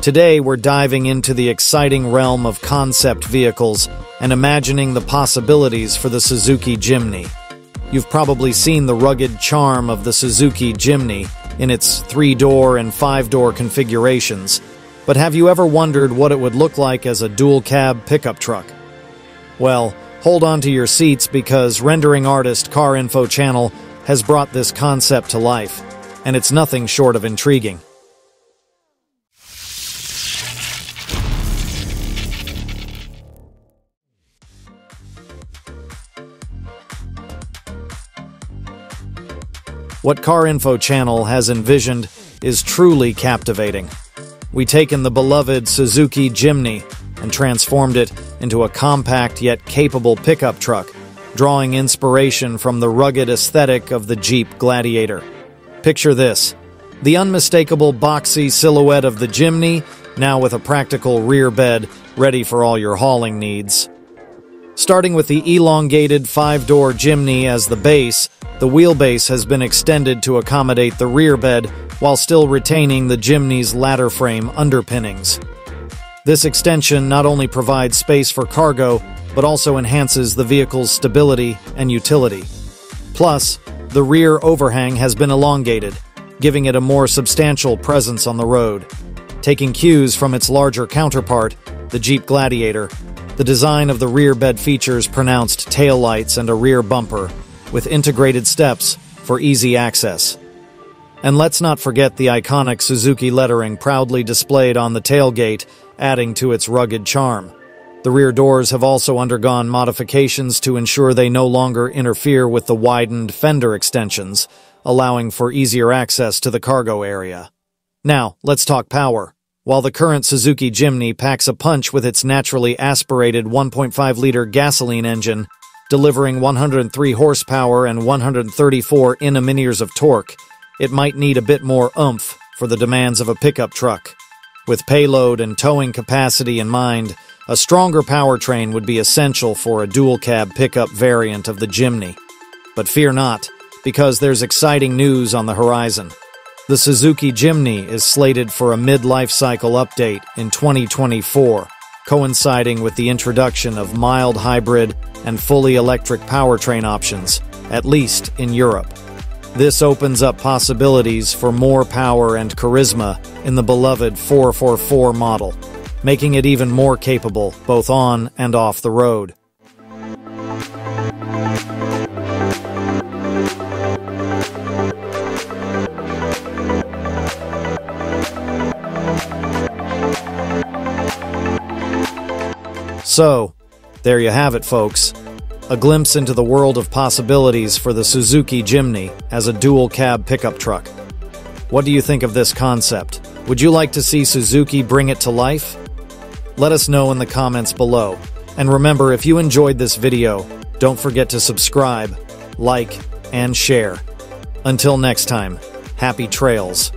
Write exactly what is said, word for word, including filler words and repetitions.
Today, we're diving into the exciting realm of concept vehicles and imagining the possibilities for the Suzuki Jimny. You've probably seen the rugged charm of the Suzuki Jimny in its three-door and five-door configurations, but have you ever wondered what it would look like as a dual-cab pickup truck? Well, hold on to your seats because rendering artist Car Info Channel has brought this concept to life, and it's nothing short of intriguing. What Car Info Channel has envisioned is truly captivating. We've taken the beloved Suzuki Jimny and transformed it into a compact yet capable pickup truck, drawing inspiration from the rugged aesthetic of the Jeep Gladiator. Picture this: the unmistakable boxy silhouette of the Jimny, now with a practical rear bed ready for all your hauling needs. Starting with the elongated five-door Jimny as the base, the wheelbase has been extended to accommodate the rear bed while still retaining the Jimny's ladder frame underpinnings. This extension not only provides space for cargo, but also enhances the vehicle's stability and utility. Plus, the rear overhang has been elongated, giving it a more substantial presence on the road. Taking cues from its larger counterpart, the Jeep Gladiator, the design of the rear bed features pronounced taillights and a rear bumper, with integrated steps for easy access. And let's not forget the iconic Suzuki lettering proudly displayed on the tailgate, adding to its rugged charm. The rear doors have also undergone modifications to ensure they no longer interfere with the widened fender extensions, allowing for easier access to the cargo area. Now, let's talk power. While the current Suzuki Jimny packs a punch with its naturally aspirated one point five liter gasoline engine, delivering one hundred three horsepower and one hundred thirty-four newton-meters of torque, it might need a bit more oomph for the demands of a pickup truck. With payload and towing capacity in mind, a stronger powertrain would be essential for a dual-cab pickup variant of the Jimny. But fear not, because there's exciting news on the horizon. The Suzuki Jimny is slated for a mid-life cycle update in twenty twenty-four, coinciding with the introduction of mild hybrid and fully electric powertrain options, at least in Europe. This opens up possibilities for more power and charisma in the beloved four four four model, making it even more capable both on and off the road. So, there you have it, folks. A glimpse into the world of possibilities for the Suzuki Jimny as a dual-cab pickup truck. What do you think of this concept? Would you like to see Suzuki bring it to life? Let us know in the comments below. And remember, if you enjoyed this video, don't forget to subscribe, like, and share. Until next time, happy trails.